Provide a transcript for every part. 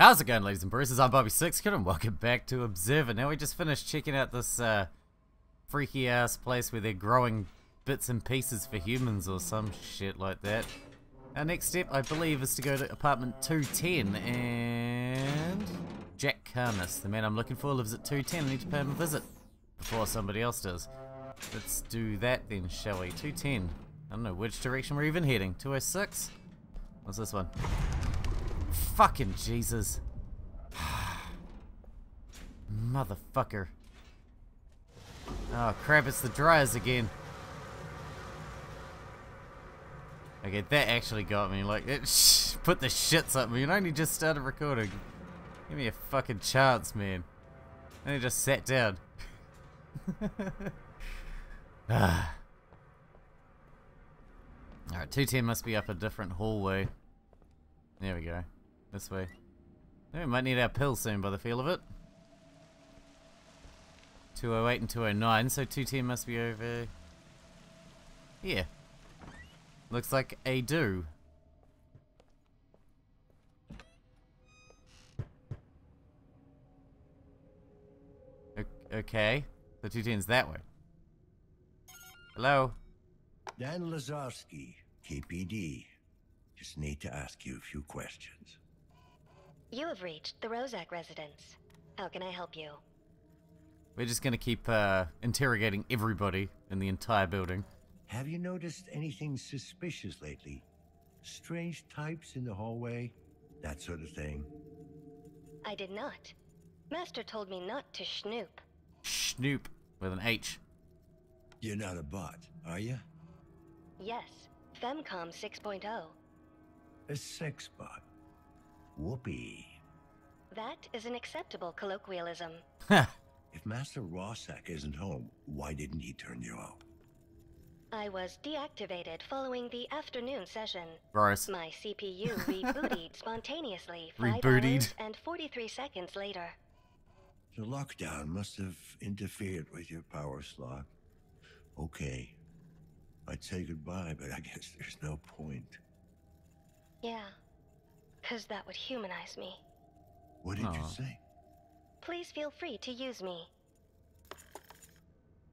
How's it going, ladies and bruises? I'm Bobby Sixkid, and welcome back to Observer. Now, we just finished checking out this freaky-ass place where they're growing bits and pieces for humans or some shit like that. Our next step, I believe, is to go to apartment 210, and Jack Karnas, the man I'm looking for, lives at 210. I need to pay him a visit before somebody else does. Let's do that then, shall we? 210. I don't know which direction we're even heading. 206? What's this one? Fucking Jesus. Motherfucker. Oh crap, it's the dryers again. Okay, that actually got me. Like, it put the shits up me and I only just started recording. Give me a fucking chance, man. And he just sat down. Alright, 210 must be up a different hallway. There we go. This way. We might need our pill soon by the feel of it. 208 and 209, so 210 must be over here. Looks like a do. Okay. So 210's that way. Hello? Dan Lazarski, KPD. Just need to ask you a few questions. You have reached the Rozak residence. How can I help you? We're just gonna keep interrogating everybody in the entire building. Have you noticed anything suspicious lately? Strange types in the hallway? That sort of thing? I did not. Master told me not to snoop. Snoop with an H. You're not a bot, are you? Yes. Femcom 6.0. A sex bot. Whoopee. That is an acceptable colloquialism. If Master Rozak isn't home, why didn't he turn you out? I was deactivated following the afternoon session. Gross. My CPU rebooted spontaneously 5 hours and 43 seconds later. The lockdown must have interfered with your power slot. Okay. I'd say goodbye, but I guess there's no point. Yeah, because that would humanize me. What did you say? Please feel free to use me.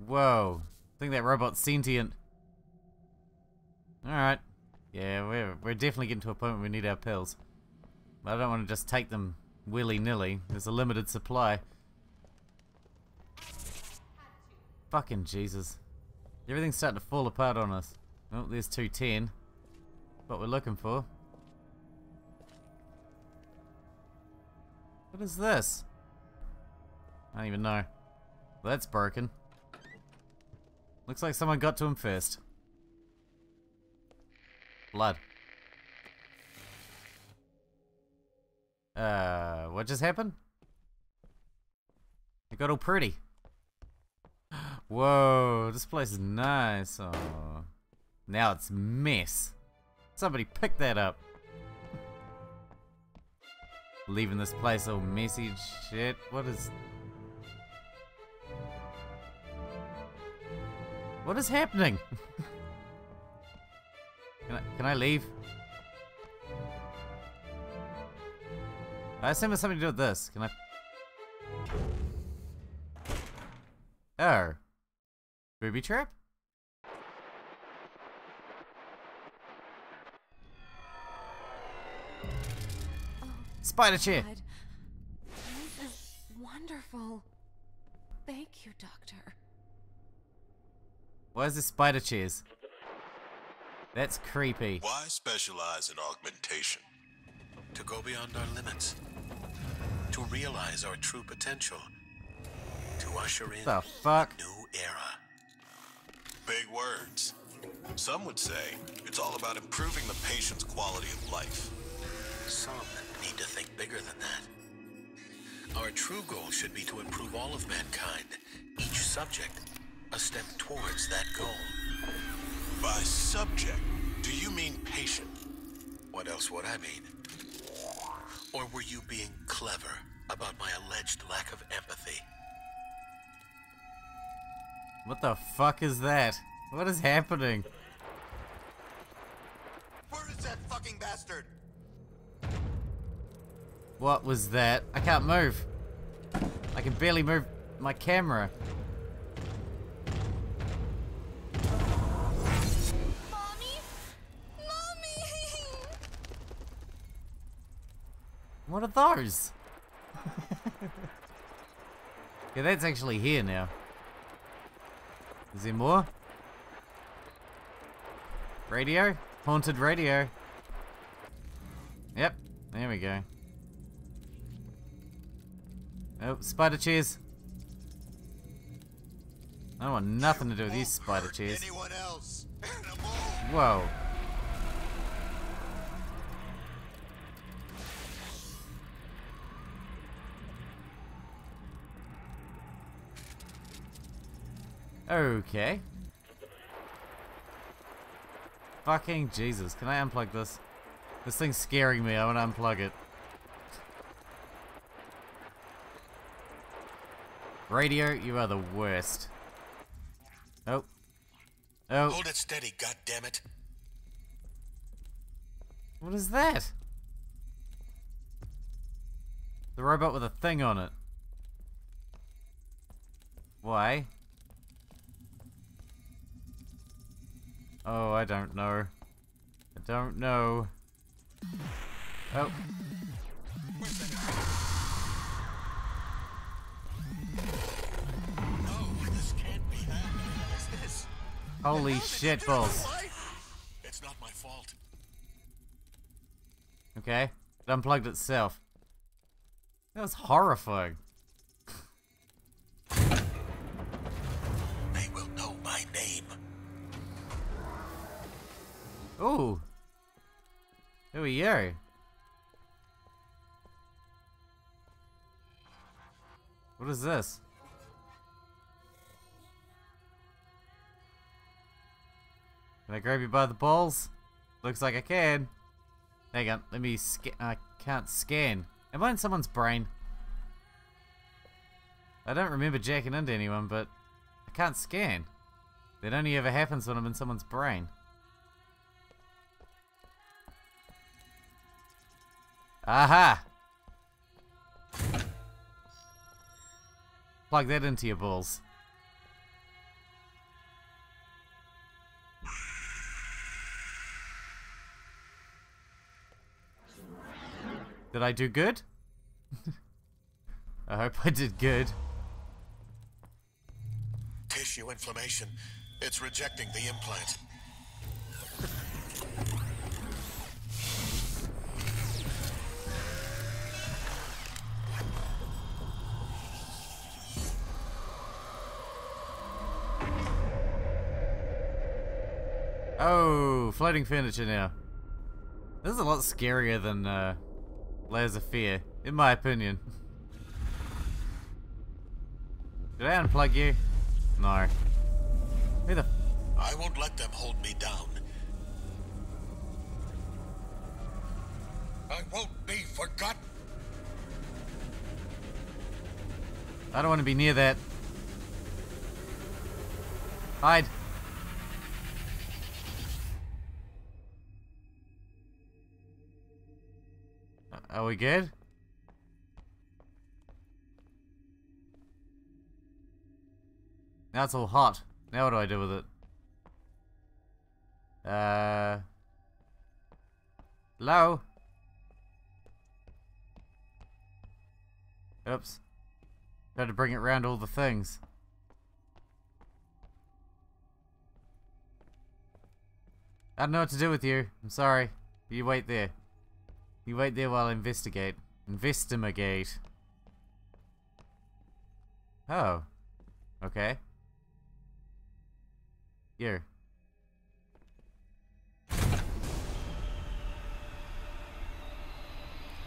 Whoa. I think that robot's sentient. Alright. Yeah, we're definitely getting to a point where we need our pills. But I don't want to just take them willy-nilly. There's a limited supply. Fucking Jesus. Everything's starting to fall apart on us. Oh, there's 210. What we're looking for. What is this? I don't even know. Well, that's broken. Looks like someone got to him first. Blood. What just happened? It got all pretty. Whoa, this place is nice. Oh, now it's a mess. Somebody picked that up. Leaving this place all messy shit. What is... what is happening? Can I leave? I assume it's something to do with this. Can I... oh. Booby trap? Spider chair. God. This is wonderful. Thank you, Doctor. Why is this spider chairs? That's creepy. Why specialize in augmentation? To go beyond our limits. To realize our true potential. To usher in the fuck? New era. Big words. Some would say it's all about improving the patient's quality of life. Some need to think bigger than that. Our true goal should be to improve all of mankind, each subject a step towards that goal. By subject, do you mean patient? What else would I mean? Or were you being clever about my alleged lack of empathy? What the fuck is that? What is happening? Where is that fucking bastard? What was that? I can't move. I can barely move my camera. Mommy? Mommy! What are those? Yeah, that's actually here now. Is there more? Radio? Haunted radio. Yep, there we go. Oh, spider chairs. I don't want nothing to do with these spider chairs. Anyone else? Whoa. Okay. Fucking Jesus, can I unplug this? This thing's scaring me, I wanna unplug it. Radio, you are the worst. Oh. Oh. Hold it steady, goddammit. What is that? The robot with a thing on it. Why? Oh, I don't know. I don't know. Oh. No, this can't be happening. What is this? Holy shit balls. It's not my fault. Okay. It unplugged itself. That was horrifying. They will know my name. Ooh. Who are you? What is this? Can I grab you by the balls? Looks like I can. Hang on, let me scan. I can't scan. Am I in someone's brain? I don't remember jacking into anyone, but I can't scan. That only ever happens when I'm in someone's brain. Aha! Plug that into your balls. Did I do good? I hope I did good. Tissue inflammation. It's rejecting the implant. Oh, floating furniture now. This is a lot scarier than Layers of Fear, in my opinion. Did I unplug you? No. Who the f— I won't let them hold me down. I won't be forgotten. I don't want to be near that. Hide. Are we good? Now it's all hot. Now what do I do with it? Hello? Oops. Tried to bring it round all the things. I don't know what to do with you. I'm sorry. You wait there. You wait there while I investigate. Investigate. Oh. Okay. You.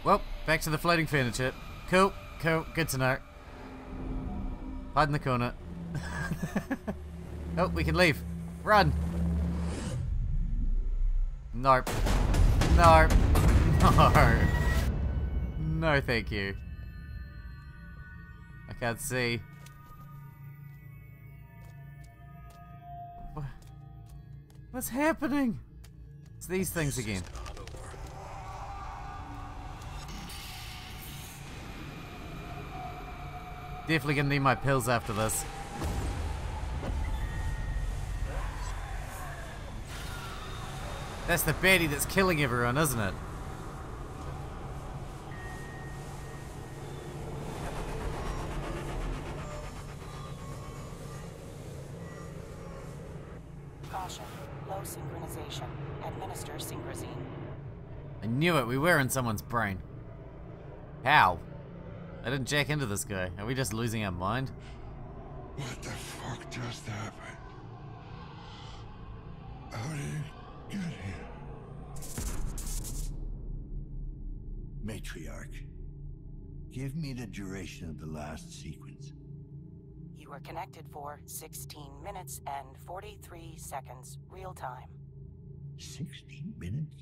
Well, back to the floating furniture. Cool, cool, good to know. Hide in the corner. Oh, we can leave. Run! Nope. Nope. No. No, thank you. I can't see. What's happening? It's these things again. Definitely gonna need my pills after this. That's the baddie that's killing everyone, isn't it? Caution, low synchronization. Administer Synchrosine. I knew it, we were in someone's brain. How? I didn't jack into this guy. Are we just losing our mind? What the fuck just happened? How did you get here? Matriarch, give me the duration of the last sequence. You were connected for 16 minutes and 43 seconds, real time. 16 minutes?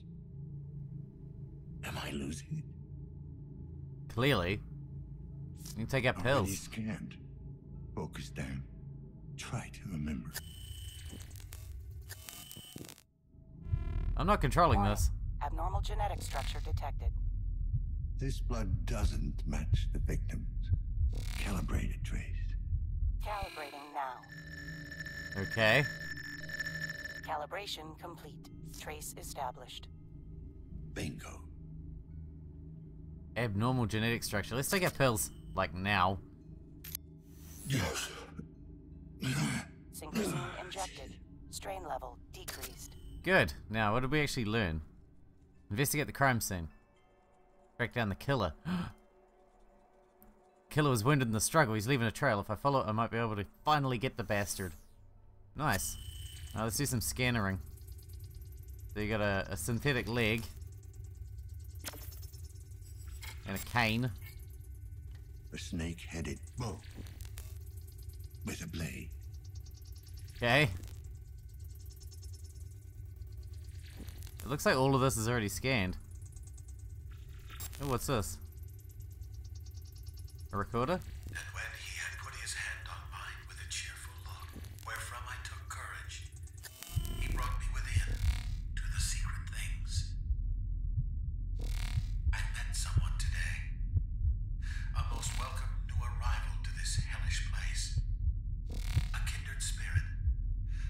Am I losing it? Clearly. You can take out pills. Already scanned. Focus down. Try to remember. I'm not controlling this. Abnormal genetic structure detected. This blood doesn't match the victim's. Calibrate it, Trace. Calibrating now. Okay. Calibration complete. Trace established. Bingo. Abnormal genetic structure. Let's take our pills. Like now. Yes. Synchrosine injected. Strain level decreased. Good. Now, what did we actually learn? Investigate the crime scene. Track down the killer. Killer was wounded in the struggle. He's leaving a trail. If I follow it, I might be able to finally get the bastard. Nice. Now, let's do some scannering. So you got a synthetic leg. And a cane. A snake-headed bow with a blade. Okay. It looks like all of this is already scanned. Oh, what's this? A recorder? And when he had put his hand on mine with a cheerful look, wherefrom I took courage, he brought me within to the secret things. I met someone today. A most welcome new arrival to this hellish place. A kindred spirit,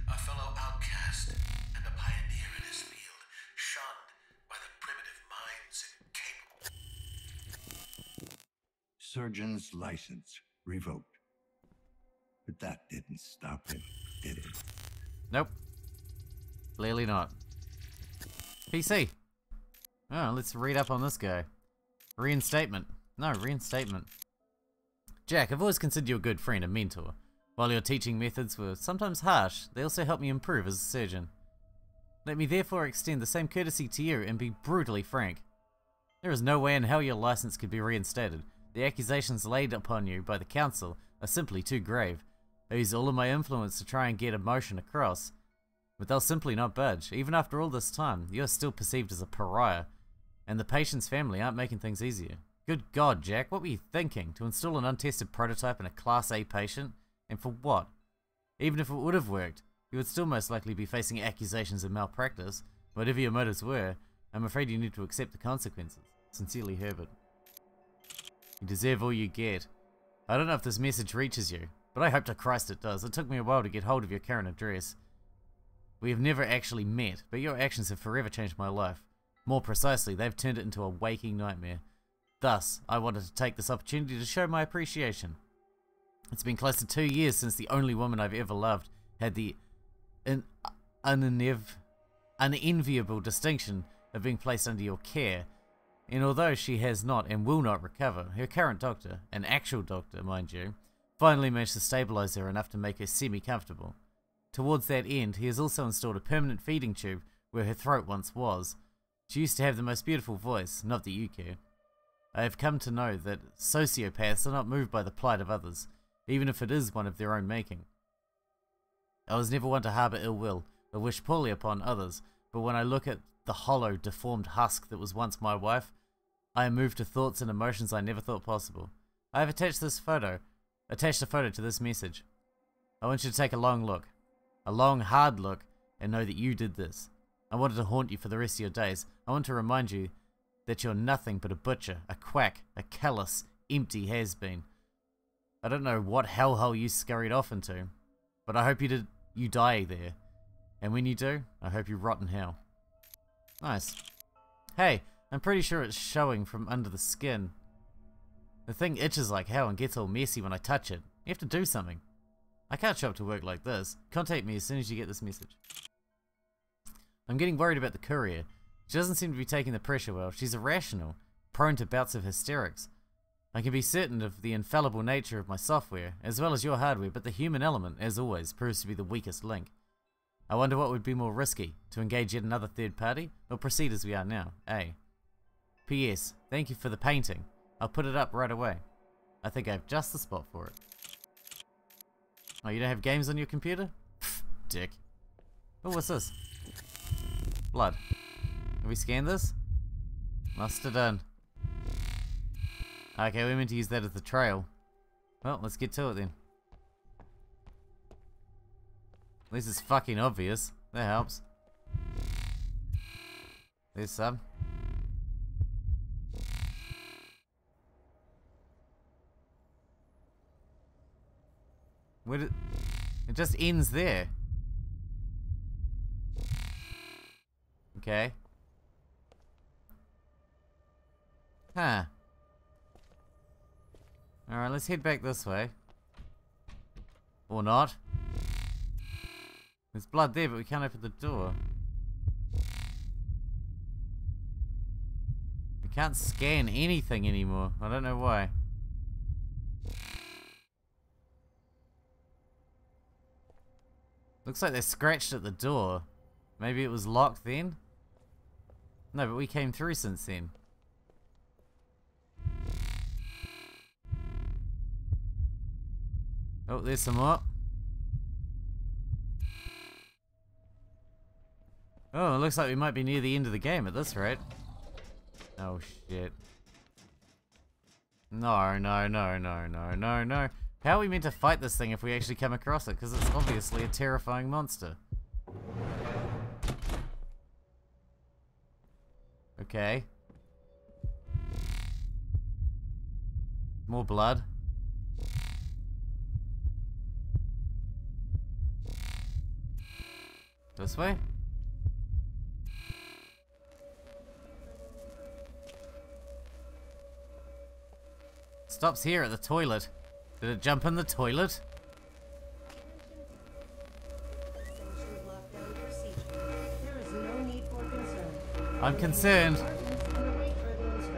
a fellow outcast, and a pioneer in his field, shunned by the primitive minds incapable. Surgeon's license revoked. But that didn't stop him, did it? Nope. Clearly not. PC. Oh, let's read up on this guy. Reinstatement. No, reinstatement. Jack, I've always considered you a good friend and mentor. While your teaching methods were sometimes harsh, they also helped me improve as a surgeon. Let me therefore extend the same courtesy to you and be brutally frank. There is no way in hell your license could be reinstated. The accusations laid upon you by the council are simply too grave. I use all of my influence to try and get emotion across, but they'll simply not budge. Even after all this time, you are still perceived as a pariah, and the patient's family aren't making things easier. Good God, Jack, what were you thinking? To install an untested prototype in a Class A patient? And for what? Even if it would have worked, you would still most likely be facing accusations of malpractice. Whatever your motives were, I'm afraid you need to accept the consequences. Sincerely, Herbert. You deserve all you get. I don't know if this message reaches you, but I hope to Christ it does. It took me a while to get hold of your current address. We have never actually met, but your actions have forever changed my life. More precisely, they've turned it into a waking nightmare. Thus, I wanted to take this opportunity to show my appreciation. It's been close to 2 years since the only woman I've ever loved had the unenviable distinction of being placed under your care, and although she has not and will not recover, her current doctor, an actual doctor mind you, finally managed to stabilize her enough to make her semi-comfortable. Towards that end, he has also installed a permanent feeding tube where her throat once was. She used to have the most beautiful voice, not that you care. I have come to know that sociopaths are not moved by the plight of others, even if it is one of their own making. I was never one to harbour ill will, or wish poorly upon others, but when I look at the hollow, deformed husk that was once my wife, I am moved to thoughts and emotions I never thought possible. I have attached a photo to this message. I want you to take a long look, a long, hard look, and know that you did this. I wanted to haunt you for the rest of your days. I want to remind you that you're nothing but a butcher, a quack, a callous, empty has-been. I don't know what hellhole you scurried off into, but I hope you die there. And when you do, I hope you rot in hell. Nice. Hey, I'm pretty sure it's showing from under the skin. The thing itches like hell and gets all messy when I touch it. You have to do something. I can't show up to work like this. Contact me as soon as you get this message. I'm getting worried about the courier. She doesn't seem to be taking the pressure well. She's irrational, prone to bouts of hysterics. I can be certain of the infallible nature of my software, as well as your hardware, but the human element, as always, proves to be the weakest link. I wonder what would be more risky, to engage yet another third party, or proceed as we are now, eh? P.S. Thank you for the painting. I'll put it up right away. I think I have just the spot for it. Oh, you don't have games on your computer? Pfft, dick. Oh, what's this? Blood. Have we scanned this? Must have done. Okay, we meant to use that as the trail. Well, let's get to it then. At least it's fucking obvious. That helps. There's some. Where did... It just ends there. Okay. Huh. Alright, let's head back this way. Or not. There's blood there, but we can't open the door. We can't scan anything anymore. I don't know why. Looks like they scratched at the door. Maybe it was locked then? No, but we came through since then. Oh, there's some more. Oh, it looks like we might be near the end of the game at this rate. Oh, shit. No, no, no, no, no, no, no. How are we meant to fight this thing if we actually come across it? Because it's obviously a terrifying monster. Okay. More blood. This way? Stops here at the toilet. Did it jump in the toilet? I'm concerned.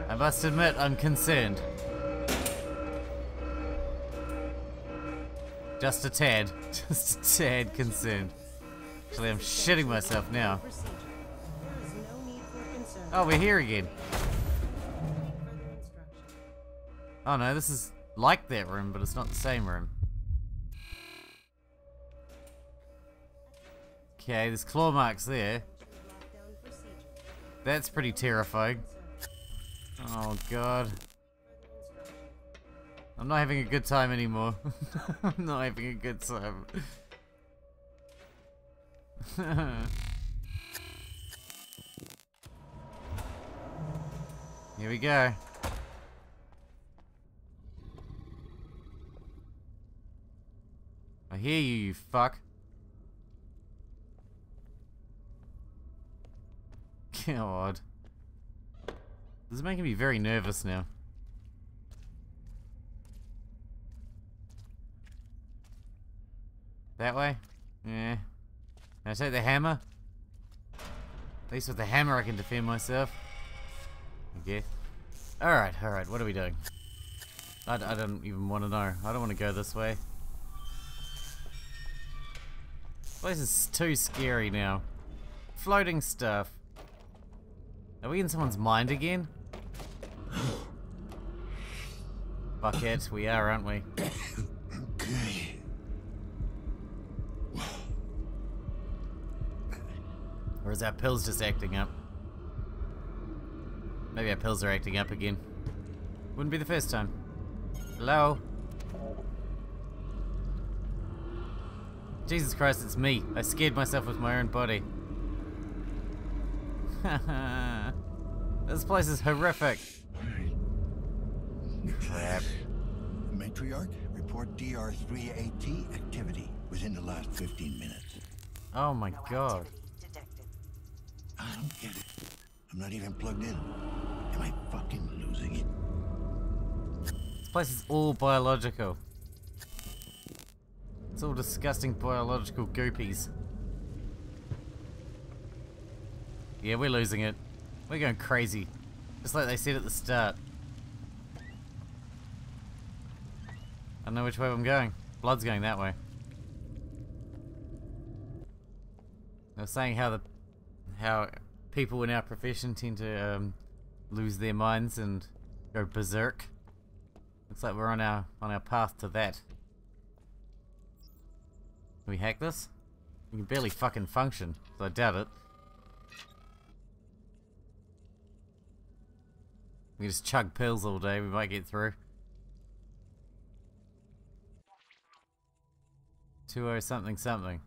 I must admit, I'm concerned. Just a tad. Just a tad concerned. Actually, I'm shitting myself now. Oh, we're here again. Oh no, this is like that room, but it's not the same room. Okay, there's claw marks there. That's pretty terrifying. Oh god. I'm not having a good time anymore. I'm not having a good time. Here we go. I hear you, you fuck. God. This is making me very nervous now. That way? Yeah. Can I take the hammer? At least with the hammer I can defend myself. Okay. Alright, what are we doing? I don't even want to know. I don't want to go this way. This place is too scary now. Floating stuff. Are we in someone's mind again? Fuck it, we are, aren't we? Okay. Or is our pills just acting up? Maybe our pills are acting up again. Wouldn't be the first time. Hello? Jesus Christ, it's me. I scared myself with my own body. This place is horrific. Crap. Matriarch, report DR-38T activity within the last 15 minutes. Oh my god. I don't get it. I'm not even plugged in. Am I fucking losing it? This place is all biological. It's all disgusting biological goopies. Yeah, we're losing it. We're going crazy. Just like they said at the start. I don't know which way I'm going. Blood's going that way. They were saying how the people in our profession tend to lose their minds and go berserk. Looks like we're on our path to that. Can we hack this? We can barely fucking function, so I doubt it. We just chug pills all day, we might get through. 20 something something.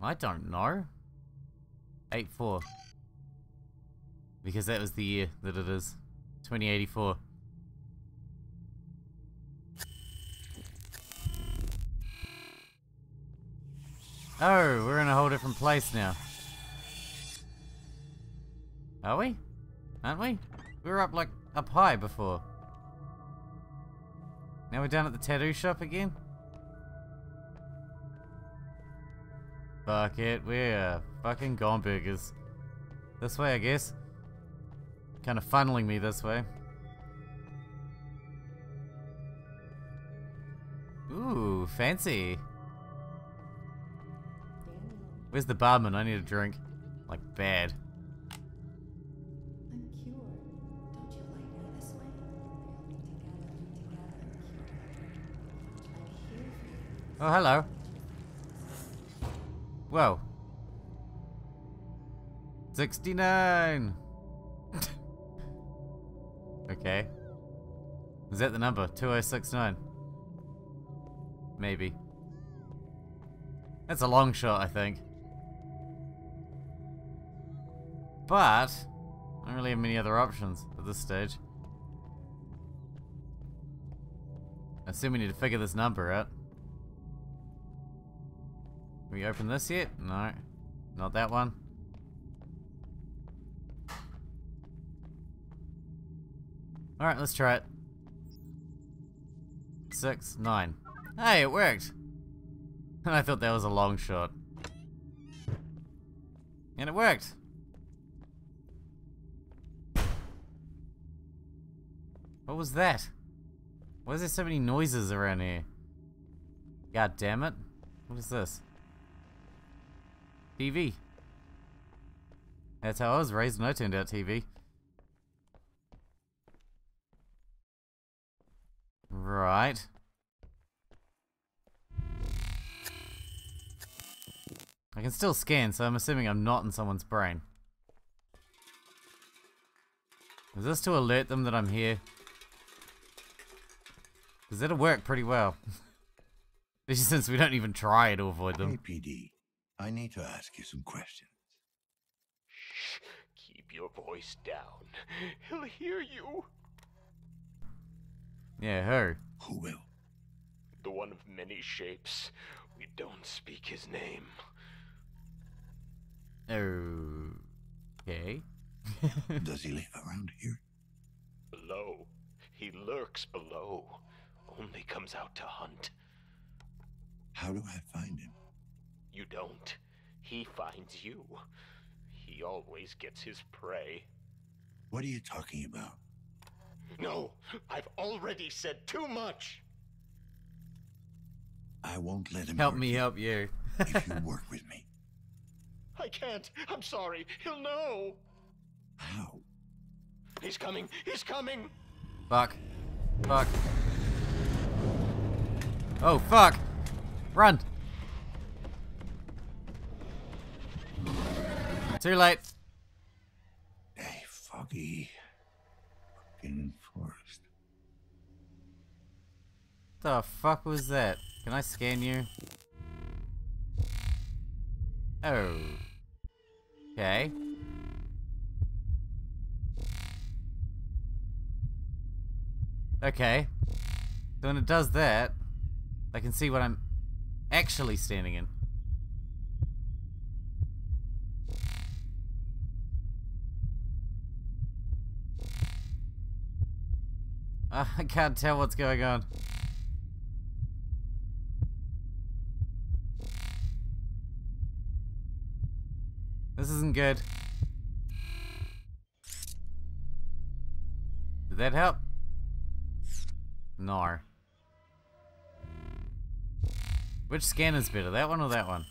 I don't know. 84. Because that was the year that it is. 2084. Oh, we're in a whole different place now. Are we? Aren't we? We were up like up high before. Now we're down at the tattoo shop again? Fuck it, we're fucking gone burgers. This way I guess. Kinda funneling me this way. Ooh, fancy. Where's the barman? I need a drink. Like bad. Oh, hello. Whoa. 69! Okay. Is that the number? 2069. Maybe. That's a long shot, I think. But I don't really have many other options at this stage. I assume we need to figure this number out. Can we open this yet? No, not that one. Alright, let's try it. 69. Hey, it worked! And I thought that was a long shot. And it worked! What was that? Why is there so many noises around here? God damn it. What is this? TV. That's how I was raised when I turned out TV. Right. I can still scan, so I'm assuming I'm not in someone's brain. Is this to alert them that I'm here? Because that'll work pretty well. Especially since we don't even try to avoid them. KPD. I need to ask you some questions. Shh, keep your voice down. He'll hear you. Yeah, her. Who will? The one of many shapes. We don't speak his name. Okay. Does he live around here? Below. He lurks below. Only comes out to hunt. How do I find him? You don't. He finds you. He always gets his prey. What are you talking about? No, I've already said too much. I won't let him help me help you. If you work with me. I can't. I'm sorry. He'll know. How? He's coming. He's coming. Fuck. Fuck. Oh, fuck. Run. Too late. Hey, foggy fucking forest. The fuck was that? Can I scan you? Oh. Okay. Okay. So when it does that, I can see what I'm actually standing in. I can't tell what's going on. This isn't good. Did that help? No. Which scanner's better, that one or that one?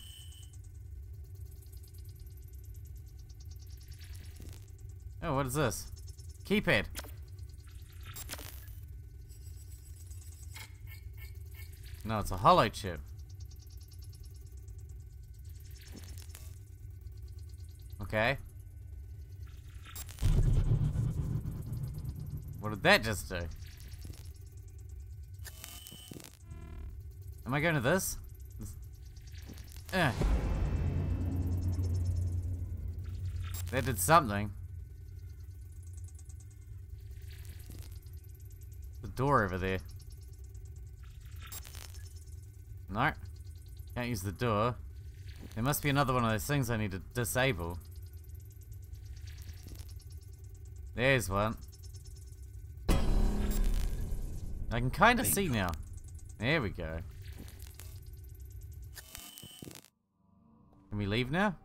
Oh, what is this? Keypad. No, it's a hollow chip. Okay. What did that just do? Am I going to this? That did something. The door over there. No. Can't use the door. There must be another one of those things I need to disable. There's one. I can kind of see now. There we go. Can we leave now?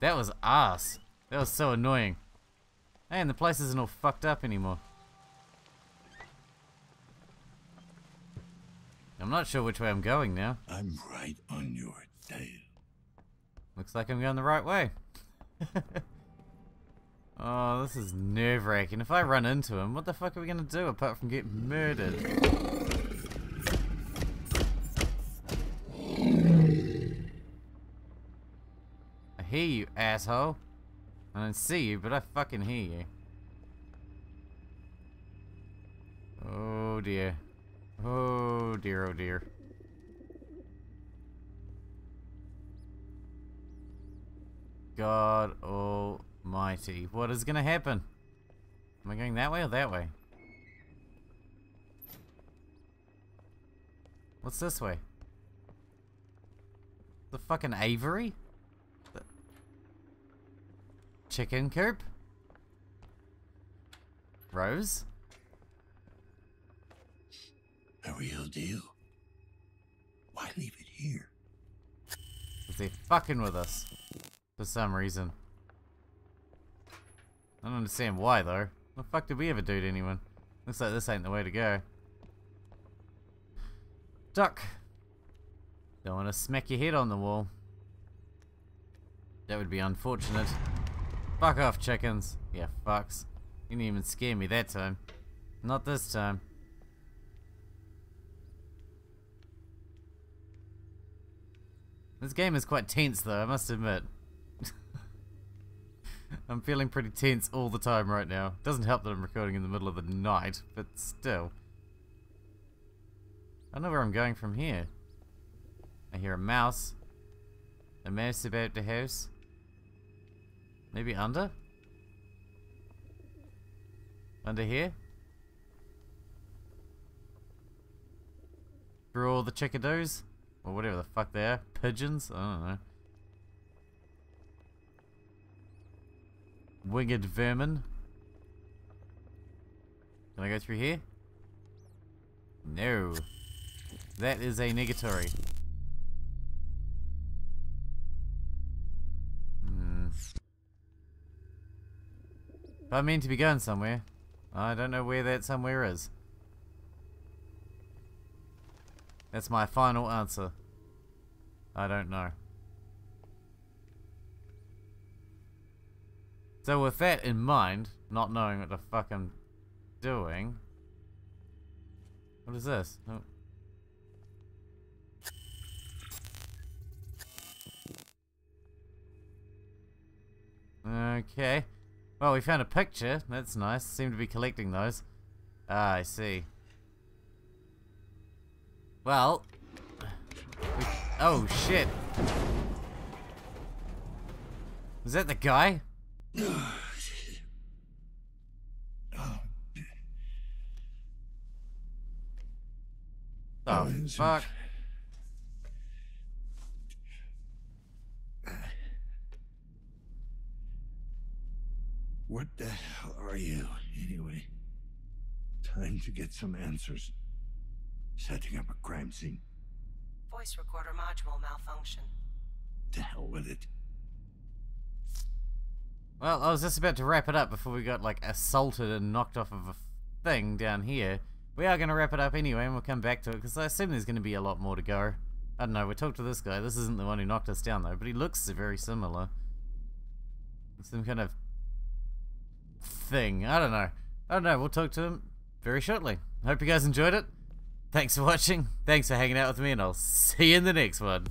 That was ass. That was so annoying. Hey, and the place isn't all fucked up anymore. I'm not sure which way I'm going now. I'm right on your tail. Looks like I'm going the right way. Oh, this is nerve-wracking. If I run into him, what the fuck are we gonna do apart from get murdered? I hear you, asshole. I don't see you, but I fucking hear you. Oh dear. Oh dear, oh dear. God almighty. What is gonna happen? Am I going that way or that way? What's this way? The fucking aviary? The chicken coop? Rose? A real deal. Why leave it here? Because they're fucking with us. For some reason. I don't understand why though. What the fuck did we ever do to anyone? Looks like this ain't the way to go. Duck! Don't want to smack your head on the wall. That would be unfortunate. Fuck off, chickens. Yeah, fucks. You didn't even scare me that time. Not this time. This game is quite tense though, I must admit. I'm feeling pretty tense all the time right now. Doesn't help that I'm recording in the middle of the night, but still. I don't know where I'm going from here. I hear a mouse. A mouse about the house. Maybe under? Under here? Through all the chickadees? Or whatever the fuck they are. Pigeons? I don't know. Winged vermin. Can I go through here? No. That is a negatory. If I'm meant to be going somewhere, I don't know where that somewhere is. That's my final answer. I don't know. So with that in mind, not knowing what the fuck I'm doing... What is this? Oh. Okay. Well, we found a picture. That's nice. Seem to be collecting those. Ah, I see. Well, oh shit! Is that the guy? Oh, fuck. What the hell are you, anyway? Time to get some answers. Setting up a crime scene. Voice recorder module malfunction. To hell with it. Well, I was just about to wrap it up before we got, like, assaulted and knocked off of a thing down here. We are going to wrap it up anyway, and we'll come back to it, because I assume there's going to be a lot more to go. I don't know, we talked to this guy. This isn't the one who knocked us down, though, but he looks very similar. Some kind of thing. I don't know. I don't know. We'll talk to him very shortly. Hope you guys enjoyed it. Thanks for watching. Thanks for hanging out with me, and I'll see you in the next one.